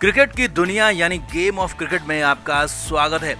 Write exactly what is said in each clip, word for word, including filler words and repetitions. Cricket की दुनिया यानी गेम ऑफ क्रिकेट में आपका स्वागत है।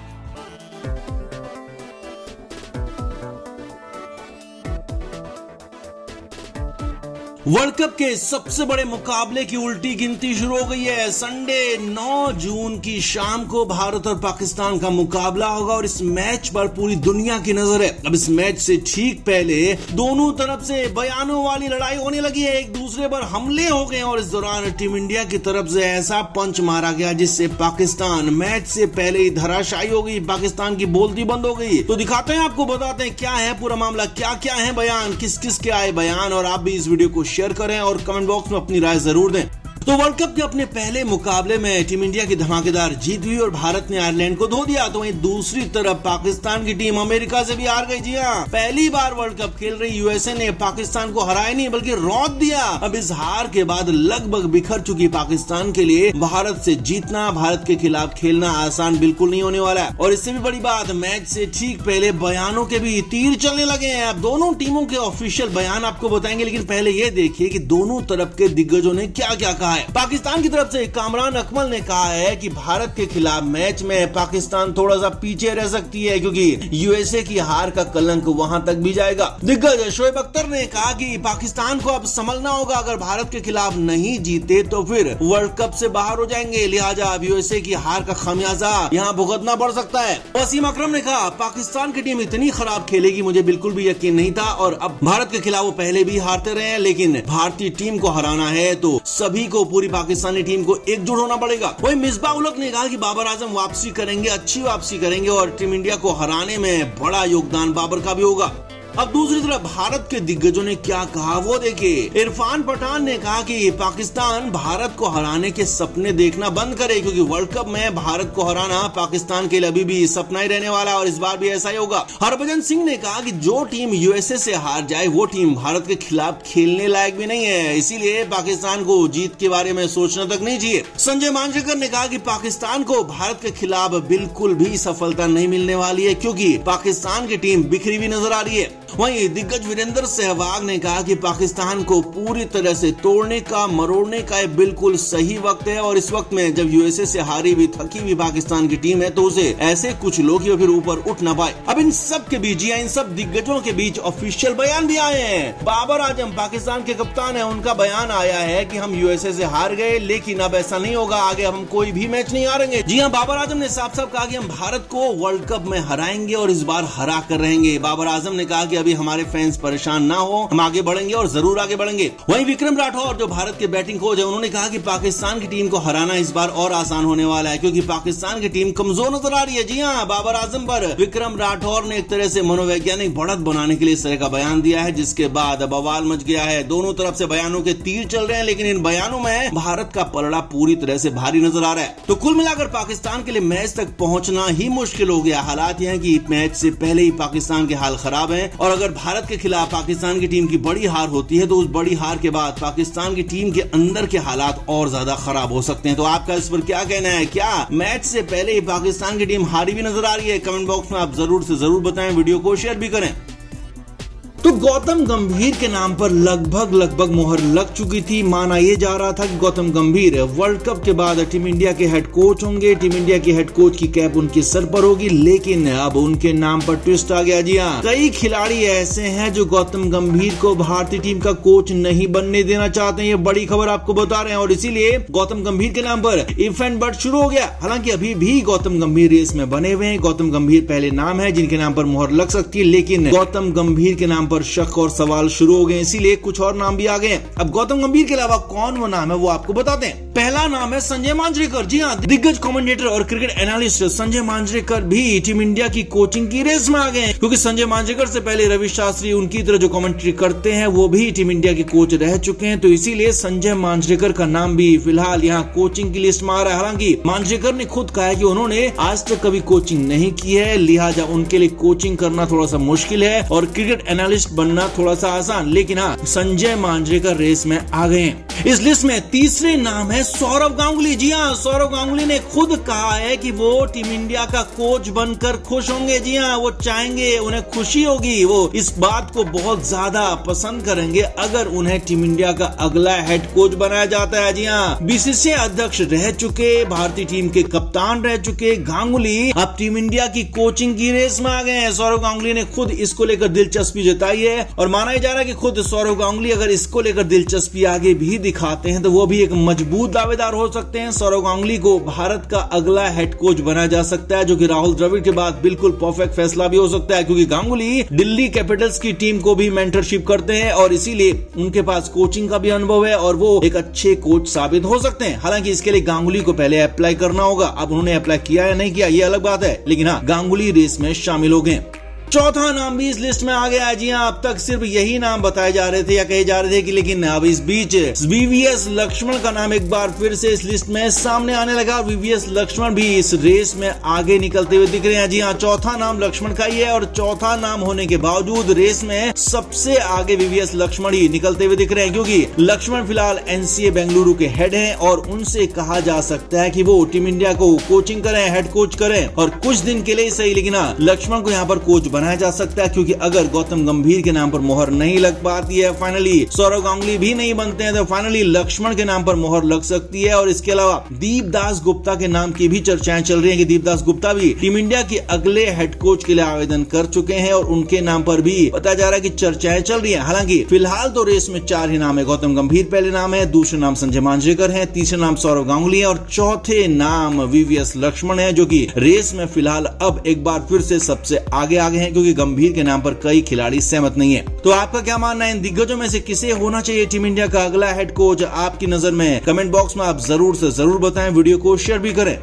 वर्ल्ड कप के सबसे बड़े मुकाबले की उल्टी गिनती शुरू हो गई है। संडे नौ जून की शाम को भारत और पाकिस्तान का मुकाबला होगा और इस मैच पर पूरी दुनिया की नजर है। अब इस मैच से ठीक पहले दोनों तरफ से बयानों वाली लड़ाई होने लगी है, एक दूसरे पर हमले हो गए और इस दौरान टीम इंडिया की तरफ से ऐसा पंच मारा गया जिससे पाकिस्तान मैच से पहले ही धराशायी हो गई। पाकिस्तान की बोलती बंद हो गई। तो दिखाते हैं, आपको बताते हैं क्या है पूरा मामला, क्या क्या है बयान, किस किस के आए बयान। और आप भी इस वीडियो को शेयर करें और कमेंट बॉक्स में अपनी राय जरूर दें। तो वर्ल्ड कप के अपने पहले मुकाबले में टीम इंडिया की धमाकेदार जीत हुई और भारत ने आयरलैंड को धो दिया। तो वहीं दूसरी तरफ पाकिस्तान की टीम अमेरिका से भी हार गई। जी हाँ, पहली बार वर्ल्ड कप खेल रही यूएसए ने पाकिस्तान को हराया नहीं बल्कि रौंद दिया। अब इस हार के बाद लगभग बिखर चुकी पाकिस्तान के लिए भारत से जीतना, भारत के खिलाफ खेलना आसान बिल्कुल नहीं होने वाला है। और इससे भी बड़ी बात, मैच से ठीक पहले बयानों के भी तीर चलने लगे हैं। अब दोनों टीमों के ऑफिशियल बयान आपको बताएंगे, लेकिन पहले ये देखिए कि दोनों तरफ के दिग्गजों ने क्या क्या कहा। पाकिस्तान की तरफ से कामरान अकमल ने कहा है कि भारत के खिलाफ मैच में पाकिस्तान थोड़ा सा पीछे रह सकती है क्योंकि यूएसए की हार का कलंक वहां तक भी जाएगा। दिग्गज शोएब अख्तर ने कहा कि पाकिस्तान को अब संभलना होगा, अगर भारत के खिलाफ नहीं जीते तो फिर वर्ल्ड कप से बाहर हो जाएंगे, लिहाजा अब यूएसए की हार का खामियाजा यहाँ भुगतना पड़ सकता है। वसीम अकरम ने कहा, पाकिस्तान की टीम इतनी खराब खेलेगी मुझे बिल्कुल भी यकीन नहीं था और अब भारत के खिलाफ वो पहले भी हारते रहे हैं, लेकिन भारतीय टीम को हराना है तो सभी को, पूरी पाकिस्तानी टीम को एकजुट होना पड़ेगा। वही मिसबाह उलक ने कहा कि बाबर आजम वापसी करेंगे, अच्छी वापसी करेंगे और टीम इंडिया को हराने में बड़ा योगदान बाबर का भी होगा। अब दूसरी तरफ भारत के दिग्गजों ने क्या कहा वो देखिए। इरफान पठान ने कहा कि पाकिस्तान भारत को हराने के सपने देखना बंद करे क्योंकि वर्ल्ड कप में भारत को हराना पाकिस्तान के लिए अभी भी सपना ही रहने वाला और इस बार भी ऐसा ही होगा। हरभजन सिंह ने कहा कि जो टीम यूएसए से हार जाए वो टीम भारत के खिलाफ खेलने लायक भी नहीं है, इसीलिए पाकिस्तान को जीत के बारे में सोचना तक नहीं चाहिए। संजय मांजरेकर ने कहा कि पाकिस्तान को भारत के खिलाफ बिल्कुल भी सफलता नहीं मिलने वाली है क्योंकि पाकिस्तान की टीम बिखरी हुई नजर आ रही है। वहीं दिग्गज वीरेंद्र सहवाग ने कहा कि पाकिस्तान को पूरी तरह से तोड़ने का, मरोड़ने का बिल्कुल सही वक्त है और इस वक्त में जब यूएसए से हारी भी, थकी भी पाकिस्तान की टीम है तो उसे ऐसे कुछ लोग ही फिर ऊपर उठ ना पाए। अब इन सब के बीच, इन सब दिग्गजों के बीच ऑफिशियल बयान भी आए हैं। बाबर आजम पाकिस्तान के कप्तान है, उनका बयान आया है कि हम यूएसए से हार गए लेकिन अब ऐसा नहीं होगा, आगे हम कोई भी मैच नहीं हारेंगे। जी हाँ, बाबर आजम ने साफ साफ कहा कि हम भारत को वर्ल्ड कप में हराएंगे और इस बार हरा कर रहेंगे। बाबर आजम ने कहा कि अभी हमारे फैंस परेशान ना हो, हम आगे बढ़ेंगे और जरूर आगे बढ़ेंगे। वहीं विक्रम राठौर जो भारत के बैटिंग कोच है, उन्होंने कहा कि पाकिस्तान की टीम को हराना इस बार और आसान होने वाला है क्योंकि पाकिस्तान की टीम कमजोर नजर आ रही है। जी हाँ, बाबर आजम पर विक्रम राठौर ने एक तरह से मनोवैज्ञानिक बढ़त बनाने के लिए इस तरह का बयान दिया है, जिसके बाद अब बवाल मच गया है। दोनों तरफ से बयानों के तीर चल रहे हैं लेकिन इन बयानों में भारत का पलड़ा पूरी तरह से भारी नजर आ रहा है। तो कुल मिलाकर पाकिस्तान के लिए मैच तक पहुंचना ही मुश्किल हो गया। हालात यह है कि मैच से पहले ही पाकिस्तान के हाल खराब है और अगर भारत के खिलाफ पाकिस्तान की टीम की बड़ी हार होती है तो उस बड़ी हार के बाद पाकिस्तान की टीम के अंदर के हालात और ज्यादा खराब हो सकते हैं। तो आपका इस पर क्या कहना है, क्या मैच से पहले ही पाकिस्तान की टीम हारी भी नजर आ रही है? कमेंट बॉक्स में आप जरूर से जरूर बताएं, वीडियो को शेयर भी करें। तो गौतम गंभीर के नाम पर लगभग लगभग मोहर लग चुकी थी। माना ये जा रहा था कि गौतम गंभीर वर्ल्ड कप के बाद टीम इंडिया के हेड कोच होंगे, टीम इंडिया के हेड कोच की कैप उनके सर पर होगी, लेकिन अब उनके नाम पर ट्विस्ट आ गया। जी हाँ, कई खिलाड़ी ऐसे हैं जो गौतम गंभीर को भारतीय टीम का कोच नहीं बनने देना चाहते हैं, ये बड़ी खबर आपको बता रहे हैं और इसीलिए गौतम गंभीर के नाम पर इफ एंड बट शुरू हो गया। हालांकि अभी भी गौतम गंभीर रेस में बने हुए हैं। गौतम गंभीर पहले नाम है जिनके नाम पर मोहर लग सकती है, लेकिन गौतम गंभीर के नाम पर शक और सवाल शुरू हो गए, इसीलिए कुछ और नाम भी आ गए। अब गौतम गंभीर के अलावा कौन वो नाम है वो आपको बताते हैं। पहला नाम है संजय मांजरेकर। जी हाँ, दिग्गज कमेंटेटर और क्रिकेट एनालिस्ट संजय मांजरेकर भी टीम इंडिया की कोचिंग की रेस में आ गए, क्योंकि संजय मांजरेकर से पहले रवि शास्त्री उनकी तरह जो कमेंट्री करते हैं वो भी टीम इंडिया के कोच रह चुके हैं, तो इसीलिए संजय मांजरेकर का नाम भी फिलहाल यहाँ कोचिंग की लिस्ट में आ रहा है। हालांकि मांजरेकर ने खुद कहा है कि उन्होंने आज तक कभी कोचिंग नहीं की है, लिहाजा उनके लिए कोचिंग करना थोड़ा सा मुश्किल है और क्रिकेट एनालिस्ट फॉर्मिस्ट बनना थोड़ा सा आसान, लेकिन हाँ संजय मांजरेकर रेस में आ गए हैं। इस लिस्ट में तीसरे नाम है सौरव गांगुली। जी हाँ, सौरव गांगुली ने खुद कहा है कि वो टीम इंडिया का कोच बनकर खुश होंगे। जी हाँ, वो चाहेंगे, उन्हें खुशी होगी, वो इस बात को बहुत ज्यादा पसंद करेंगे अगर उन्हें टीम इंडिया का अगला हेड कोच बनाया जाता है। जी हाँ, बीसीसीआई अध्यक्ष रह चुके, भारतीय टीम के कप्तान रह चुके गांगुली अब टीम इंडिया की कोचिंग की रेस में आ गए हैं। सौरव गांगुली ने खुद इसको लेकर दिलचस्पी जताई है और माना ही जा रहा है कि खुद सौरव गांगुली अगर इसको लेकर दिलचस्पी आगे भी दिखाते हैं तो वो भी एक मजबूत दावेदार हो सकते हैं। सौरव गांगुली को भारत का अगला हेड कोच बनाया जा सकता है, जो कि राहुल द्रविड़ के बाद बिल्कुल परफेक्ट फैसला भी हो सकता है, क्योंकि गांगुली दिल्ली कैपिटल्स की टीम को भी मेंटरशिप करते हैं और इसीलिए उनके पास कोचिंग का भी अनुभव है और वो एक अच्छे कोच साबित हो सकते हैं। हालांकि इसके लिए गांगुली को पहले अप्लाई करना होगा। अब उन्होंने अप्लाई किया या नहीं किया ये अलग बात है, लेकिन हाँ गांगुली रेस में शामिल हो गए। चौथा नाम भी इस लिस्ट में आ गया है। जी हाँ, अब तक सिर्फ यही नाम बताए जा रहे थे या कहे जा रहे थे कि, लेकिन अब इस बीच वीवीएस लक्ष्मण का नाम एक बार फिर से इस लिस्ट में सामने आने लगा। वीवीएस लक्ष्मण भी इस रेस में आगे निकलते हुए दिख रहे हैं। जी हाँ, चौथा नाम लक्ष्मण का ही है और चौथा नाम होने के बावजूद रेस में सबसे आगे वीवीएस लक्ष्मण ही निकलते हुए दिख रहे हैं, क्योंकि लक्ष्मण फिलहाल एनसीए बेंगलुरु के हेड है और उनसे कहा जा सकता है कि वो टीम इंडिया को कोचिंग करें, हेड कोच करें और कुछ दिन के लिए सही, लेकिन हाँ लक्ष्मण को यहाँ पर कोच बनाया जा सकता है, क्योंकि अगर गौतम गंभीर के नाम पर मोहर नहीं लग पाती है, फाइनली सौरव गांगुली भी नहीं बनते हैं, तो फाइनली लक्ष्मण के नाम पर मोहर लग सकती है। और इसके अलावा दीपदास गुप्ता के नाम की भी चर्चाएं चल रही हैं कि दीपदास गुप्ता भी टीम इंडिया के अगले हेड कोच के लिए आवेदन कर चुके हैं और उनके नाम पर भी बताया जा रहा है कि चर्चाएं चल रही है। हालांकि फिलहाल तो रेस में चार ही नाम है। गौतम गंभीर पहले नाम है, दूसरे नाम संजय मांजरेकर है, तीसरे नाम सौरव गांगुली है और चौथे नाम वीवीएस लक्ष्मण है, जो की रेस में फिलहाल अब एक बार फिर से सबसे आगे आगे हैं, क्योंकि गंभीर के नाम पर कई खिलाड़ी सहमत नहीं है। तो आपका क्या मानना है, इन दिग्गजों में से किसे होना चाहिए टीम इंडिया का अगला हेड कोच आपकी नजर में? कमेंट बॉक्स में आप जरूर से जरूर बताएं, वीडियो को शेयर भी करें।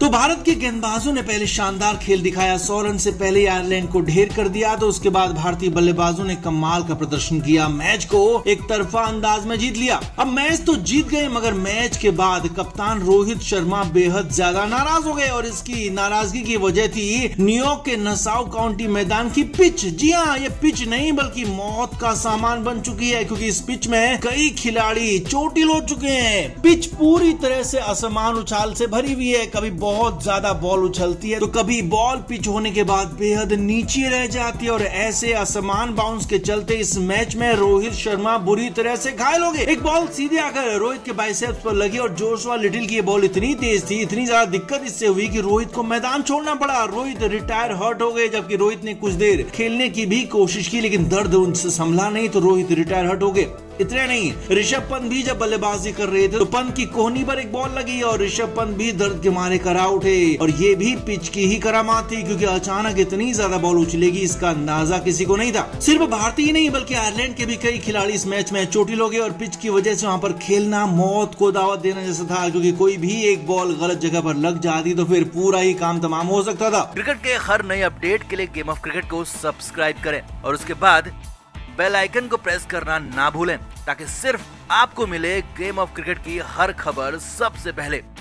तो भारत के गेंदबाजों ने पहले शानदार खेल दिखाया, सौ रन से पहले आयरलैंड को ढेर कर दिया, तो उसके बाद भारतीय बल्लेबाजों ने कमाल का प्रदर्शन किया, मैच को एक तरफा अंदाज में जीत लिया। अब मैच तो जीत गए, मगर मैच के बाद कप्तान रोहित शर्मा बेहद ज्यादा नाराज हो गए और इसकी नाराजगी की वजह थी न्यूयॉर्क के नसाउ काउंटी मैदान की पिच। जी हाँ, ये पिच नहीं बल्कि मौत का सामान बन चुकी है, क्योंकि इस पिच में कई खिलाड़ी चोटिल हो चुके हैं। पिच पूरी तरह से असमान उछाल से भरी हुई है, कभी बहुत ज्यादा बॉल उछलती है तो कभी बॉल पिच होने के बाद बेहद नीचे रह जाती है और ऐसे असमान बाउंस के चलते इस मैच में रोहित शर्मा बुरी तरह से घायल हो गए। एक बॉल सीधे आकर रोहित के बाइसेप्स पर लगी और जोशुआ लिटिल की बॉल इतनी तेज थी, इतनी ज्यादा दिक्कत इससे हुई कि रोहित को मैदान छोड़ना पड़ा। रोहित रिटायर हर्ट हो गए, जबकि रोहित ने कुछ देर खेलने की भी कोशिश की, लेकिन दर्द उनसे संभला नहीं तो रोहित रिटायर हर्ट हो गए। इतने नहीं, ऋषभ पंत भी जब बल्लेबाजी कर रहे थे तो पंत की कोहनी पर एक बॉल लगी और ऋषभ पंत भी दर्द के मारे करा उठे और ये भी पिच की ही करामात थी, क्योंकि अचानक इतनी ज्यादा बॉल उछलेगी इसका अंदाजा किसी को नहीं था। सिर्फ भारतीय ही नहीं बल्कि आयरलैंड के भी कई खिलाड़ी इस मैच में चोटिल हो गए और पिच की वजह से वहाँ पर खेलना मौत को दावत देने जैसा था, क्योंकि कोई भी एक बॉल गलत जगह पर लग जाती तो फिर पूरा ही काम तमाम हो सकता था। क्रिकेट के हर नए अपडेट के लिए गेम ऑफ क्रिकेट को सब्सक्राइब करें और उसके बाद बेल आइकन को प्रेस करना ना भूलें, ताकि सिर्फ आपको मिले गेम ऑफ क्रिकेट की हर खबर सबसे पहले।